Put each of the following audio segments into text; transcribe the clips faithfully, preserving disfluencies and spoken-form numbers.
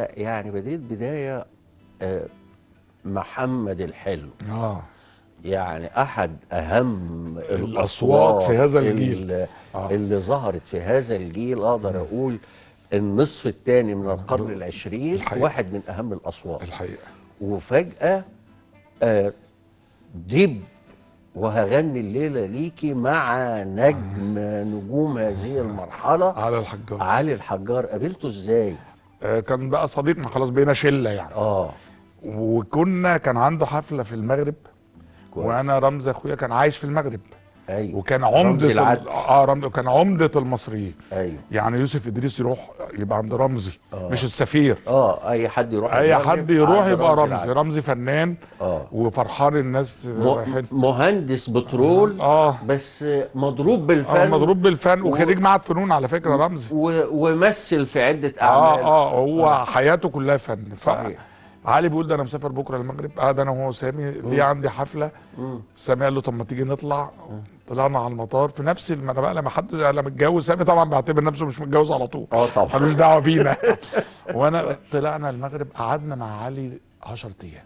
يعني بديت بداية محمد الحلو آه. يعني أحد أهم الأصوات في هذا الجيل آه. اللي ظهرت في هذا الجيل، أقدر أقول النصف الثاني من القرن العشرين الحقيقة. واحد من أهم الأصوات الحقيقة. وفجأة دب وهغني الليلة ليكي مع نجم آه. نجوم هذه المرحلة علي الحجار. علي الحجار قابلته إزاي؟ كان بقى صديقنا، خلاص بقينا شله يعني اه وكنا كان عنده حفله في المغرب كويس. وانا رمزي اخويا كان عايش في المغرب ايوه وكان عمده اه رمزي كان عمده المصريين ايوه يعني يوسف ادريس يروح يبقى عند رمزي أوه. مش السفير اه اي حد يروح اي حد يروح يبقى رمزي رمزي, رمزي فنان اه وفرحان الناس م... مهندس بترول اه بس مضروب بالفن آه مضروب بالفن و... وخريج معهد فنون على فكره رمزي و... ومثل في عده اعمال اه اه هو آه. حياته كلها فن صحيح. علي بيقول ده انا مسافر بكره المغرب، قاعد انا وهو سامي دي عندي حفله مم. سامي قال له طب ما تيجي نطلع، طلعنا على المطار في نفس ما انا بقى لما حد انا متجوز، سامي طبعا بيعتبر نفسه مش متجوز على طول اه طبعا ملوش دعوه بينا وانا طلعنا المغرب قعدنا مع علي عشرة ايام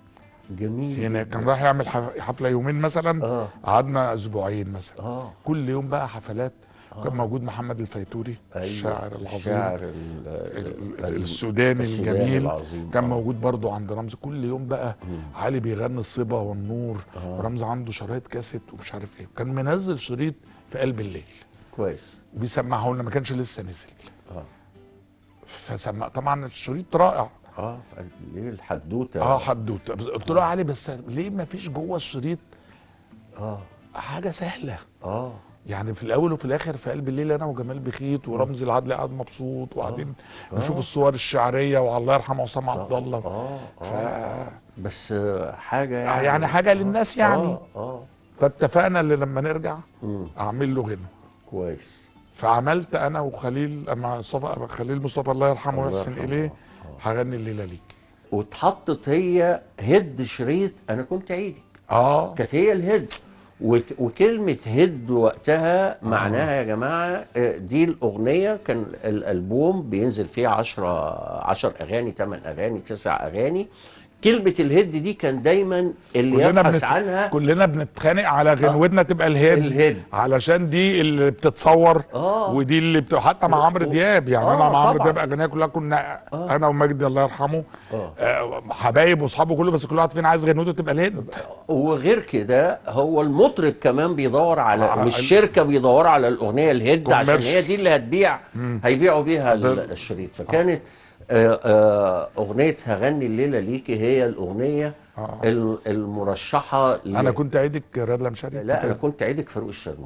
جميل هنا كان رايح يعمل حفله يومين مثلا آه. قعدنا اسبوعين مثلا آه. كل يوم بقى حفلات آه. كان موجود محمد الفيتوري أيوة. الشاعر العظيم ال ال السوداني الجميل العظيم. كان موجود برضو عند رمزي كل يوم بقى م. علي بيغني الصبا والنور آه. رمزي عنده شرايط كاسيت ومش عارف ايه، كان منزل شريط في قلب الليل كويس بيسمعه لنا، ما كانش لسه نزل اه فسمع طبعا الشريط رائع اه في قلب الليل حدوته اه حدوته قلت له آه. علي بس ليه ما فيش جوه الشريط اه حاجه سهله اه يعني في الاول وفي الاخر في قلب الليل انا وجمال بخيت ورمزي العدل قاعد مبسوط وقاعدين نشوف الصور الشعريه والله يرحمه عصام عبد الله اه اه بس حاجه يعني, يعني حاجه للناس يعني اه فاتفقنا اللي لما نرجع مم. اعمل له غنى كويس، فعملت انا وخليل مع صفا خليل مصطفى الله يرحمه ويحسن اليه هغني الليله ليك، واتحطت هي هد شريط انا كنت عيدك اه كانت هي الهد، وكلمة هد وقتها معناها يا جماعة دي الأغنية كان الألبوم بينزل فيه عشرة عشر أغاني تمن أغاني تسع أغاني، كلمة الهد دي كان دايما اللي يبحث بنت... عنها كلنا بنتخانق على غنوتنا آه. تبقى الهد. الهد علشان دي اللي بتتصور آه. ودي اللي بت... حتى مع عمرو دياب يعني آه. انا مع عمرو دياب اغنيه كلها كنا آه. انا ومجدي الله يرحمه آه. آه حبايب واصحابه كله، بس كل واحد فينا عايز غنوته تبقى الهد. وغير كده هو المطرب كمان بيدور على آه. والشركه بيدور على الاغنيه الهد كمرش. عشان هي دي اللي هتبيع مم. هيبيعوا بيها الشريط، فكانت آه. أغنية هغني الليلة ليكي هي الأغنية آه. المرشحة ل... أنا كنت عيدك رياض الهمشاني؟ لا أنا كنت عيدك فاروق الشرنوبي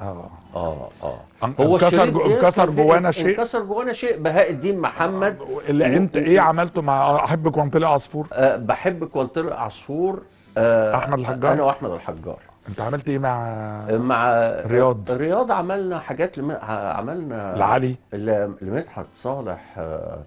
اه اه اه هو انكسر جو... انكسر جوانا شيء انكسر جوانا شيء بهاء الدين محمد آه. اللي انت ايه عملته مع احبك وان طلع عصفور؟ آه بحبك وان طلع عصفور آه احمد الحجار، انا واحمد الحجار. انت عملت ايه مع مع رياض؟ رياض عملنا حاجات لم... عملنا لعلي لمدحت صالح آه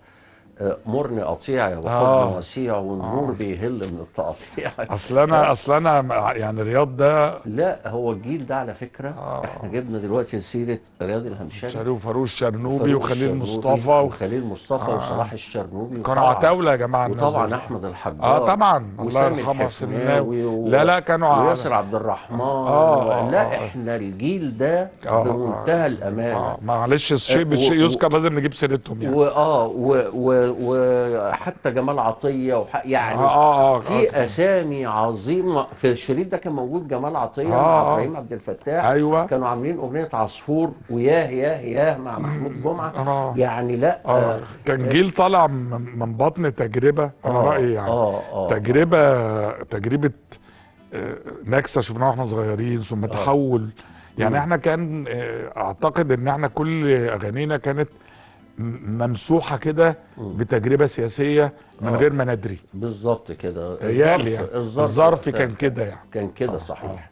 مرني قطيع وحضن آه. وسيع والنور آه. بيهل من التقطيع. اصل انا اصل انا يعني رياض ده لا هو الجيل ده على فكره آه. احنا جبنا دلوقتي سيره رياض الهمشاني وفاروق الشرنوبي وخليل مصطفى وخليل مصطفى آه. وصلاح الشرنوبي كانوا عتاوله يا جماعه، وطبعا احمد الحجار اه طبعا الله يرحمه سمناوي و... لا لا كانوا وياسر عبد الرحمن آه. و... لا احنا الجيل ده آه. بمنتهى الامانه آه. معلش الشيء بالشيء يذكر، لازم نجيب سيرتهم يعني اه و وحتى جمال عطيه يعني آه آه في آه اسامي عظيمه في الشريط ده. كان موجود جمال عطيه آه مع ابراهيم عبد الفتاح أيوة. كانوا عاملين اغنيه عصفور وياه ياه ياه مع محمود جمعه آه يعني لا آه آه كان جيل طالع من بطن تجربه انا آه رايي يعني آه آه تجربه تجربه نكسه شفناها واحنا صغيرين ثم آه تحول يعني. احنا كان اعتقد ان احنا كل اغانينا كانت ممسوحه كده بتجربه سياسيه من آه. غير ما ندري بالظبط كده. الظرف الظرف كان كده يعني كان كده صحيح.